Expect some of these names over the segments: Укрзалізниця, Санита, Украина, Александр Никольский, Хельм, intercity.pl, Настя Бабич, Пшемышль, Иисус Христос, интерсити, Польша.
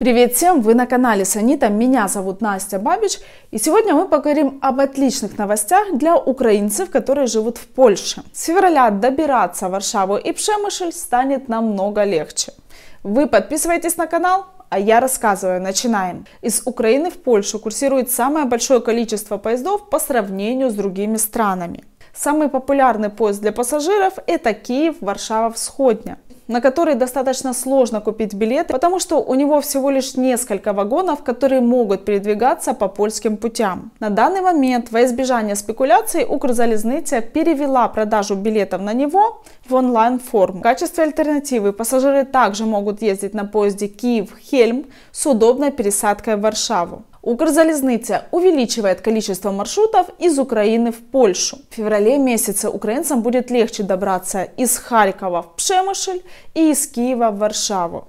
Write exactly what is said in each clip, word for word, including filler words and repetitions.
Привет всем! Вы на канале Санита, меня зовут Настя Бабич, и сегодня мы поговорим об отличных новостях для украинцев, которые живут в Польше. С февраля добираться в Варшаву и Пшемышль станет намного легче. Вы подписывайтесь на канал, а я рассказываю. Начинаем. Из Украины в Польшу курсирует самое большое количество поездов по сравнению с другими странами. Самый популярный поезд для пассажиров – это Киев-Варшава-Всходня, на который достаточно сложно купить билеты, потому что у него всего лишь несколько вагонов, которые могут передвигаться по польским путям. На данный момент, во избежание спекуляций, Укрзалізниця перевела продажу билетов на него в онлайн-форму. В качестве альтернативы пассажиры также могут ездить на поезде Киев-Хельм с удобной пересадкой в Варшаву. Укрзалізниця увеличивает количество маршрутов из Украины в Польшу. В феврале месяце украинцам будет легче добраться из Харькова в Пшемышль и из Киева в Варшаву.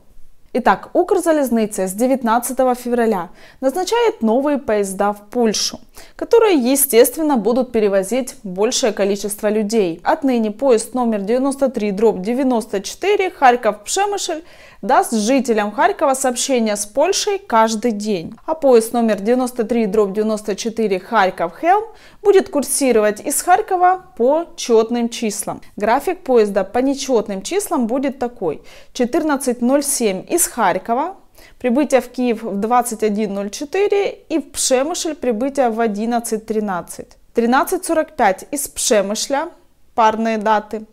Итак, Укрзалізниця с девятнадцатого февраля назначает новые поезда в Польшу, которые, естественно, будут перевозить большее количество людей. Отныне поезд номер девяносто три дробь девяносто четыре Харьков-Пшемышль даст жителям Харькова сообщения с Польшей каждый день. А поезд номер девяносто три дробь девяносто четыре Харьков-Хельм будет курсировать из Харькова по четным числам. График поезда по нечетным числам будет такой: четырнадцать ноль семь из Харькова, прибытие в Киев в двадцать один ноль четыре и в Пшемышль прибытие в одиннадцать тринадцать. тринадцать сорок пять из Пшемышля, парные даты,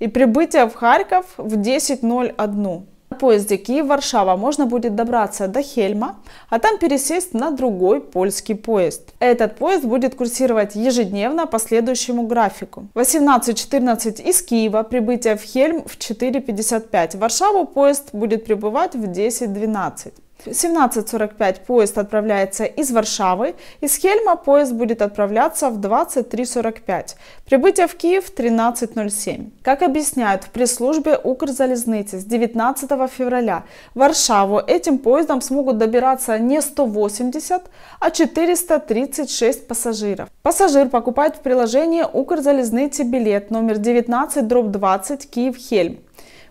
и прибытие в Харьков в десять ноль один. На поезде Киев-Варшава можно будет добраться до Хельма, а там пересесть на другой польский поезд. Этот поезд будет курсировать ежедневно по следующему графику: восемнадцать четырнадцать из Киева, прибытие в Хельм в четыре пятьдесят пять. В Варшаву поезд будет прибывать в десять двенадцать. В семнадцать сорок пять поезд отправляется из Варшавы, из Хельма поезд будет отправляться в двадцать три сорок пять, прибытие в Киев в тринадцать ноль семь. Как объясняют в пресс-службе Укрзалізниці, с девятнадцатого февраля в Варшаву этим поездом смогут добираться не сто восемьдесят, а четыреста тридцать шесть пассажиров. Пассажир покупает в приложении Укрзалізниці билет номер девятнадцать дробь двадцать Киев-Хельм.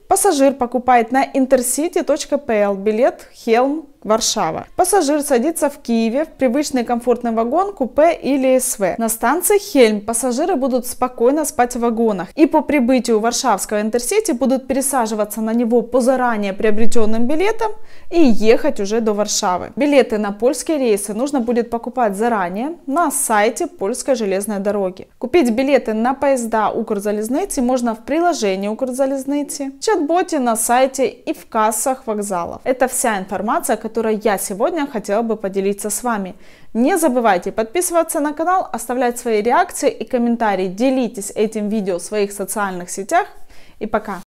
Пассажир покупает на интерсити точка пи эл билет Хельм Варшава. Пассажир садится в Киеве в привычный комфортный вагон, купе или эс вэ. На станции Хельм пассажиры будут спокойно спать в вагонах и по прибытию варшавского интерсити будут пересаживаться на него по заранее приобретенным билетам и ехать уже до Варшавы. Билеты на польские рейсы нужно будет покупать заранее на сайте польской железной дороги. Купить билеты на поезда Укрзалізниці можно в приложении Укрзалізниці, в чат-боте, на сайте и в кассах вокзалов. Это вся информация, которая которой я сегодня хотела бы поделиться с вами. Не забывайте подписываться на канал, оставлять свои реакции и комментарии, делитесь этим видео в своих социальных сетях, и пока!